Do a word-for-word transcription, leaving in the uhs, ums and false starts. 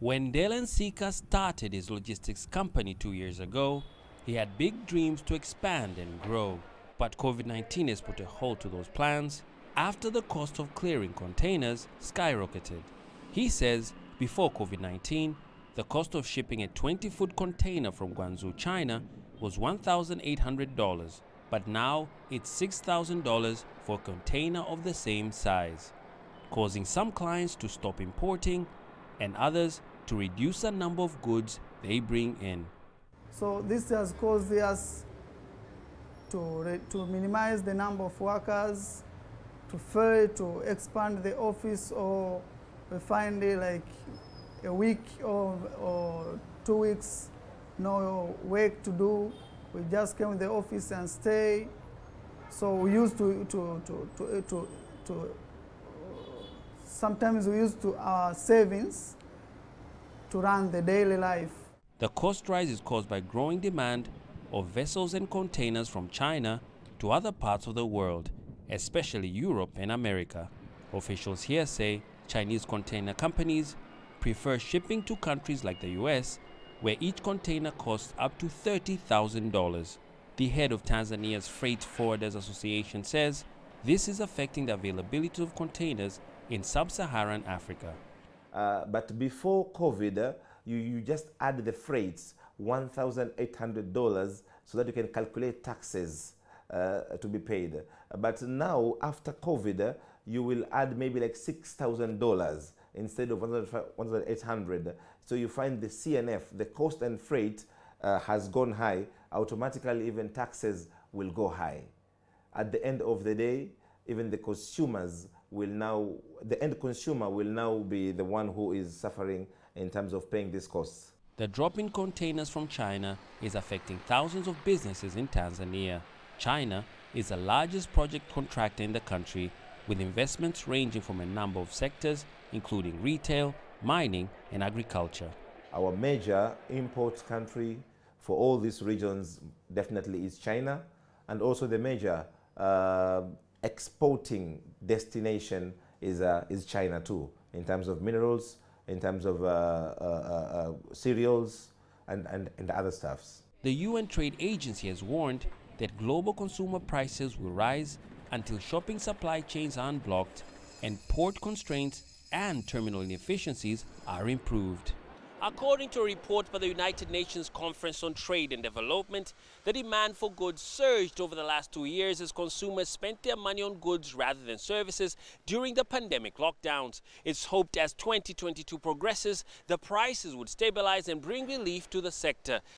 When Dylan Sika started his logistics company two years ago, he had big dreams to expand and grow. But COVID nineteen has put a halt to those plans after the cost of clearing containers skyrocketed. He says before COVID nineteen, the cost of shipping a twenty-foot container from Guangzhou, China was one thousand eight hundred dollars, but now it's six thousand dollars for a container of the same size, causing some clients to stop importing and others to reduce the number of goods they bring in. So this has caused us to, re to minimize the number of workers, to fail to expand the office, or we find it like a week or, or two weeks, no work to do. We just came to the office and stay. So we used to, to, to, to, to, to sometimes we used to our savings to run the daily life. The cost rise is caused by growing demand of vessels and containers from China to other parts of the world, especially Europe and America. Officials here say Chinese container companies prefer shipping to countries like the U S, where each container costs up to thirty thousand dollars. The head of Tanzania's Freight Forwarders Association says this is affecting the availability of containers in Sub-Saharan Africa. Uh, but before COVID, uh, you, you just add the freights, one thousand eight hundred dollars, so that you can calculate taxes uh, to be paid. But now, after COVID, uh, you will add maybe like six thousand dollars. Instead of one thousand eight hundred dollars. So you find the C N F, the cost and freight, uh, has gone high. Automatically, even taxes will go high. At the end of the day, even the consumers will now, the end consumer will now be the one who is suffering in terms of paying these costs. The drop in containers from China is affecting thousands of businesses in Tanzania. China is the largest project contractor in the country, with investments ranging from a number of sectors, including retail, mining, and agriculture. Our major import country for all these regions definitely is China, and also the major uh, exporting destination is, uh, is China too, in terms of minerals, in terms of uh, uh, uh, cereals, and, and, and other stuffs. The U N Trade Agency has warned that global consumer prices will rise until shopping supply chains are unblocked and port constraints and terminal inefficiencies are improved. According to a report by the United Nations Conference on Trade and Development, the demand for goods surged over the last two years as consumers spent their money on goods rather than services during the pandemic lockdowns. It's hoped as twenty twenty-two progresses, the prices would stabilize and bring relief to the sector.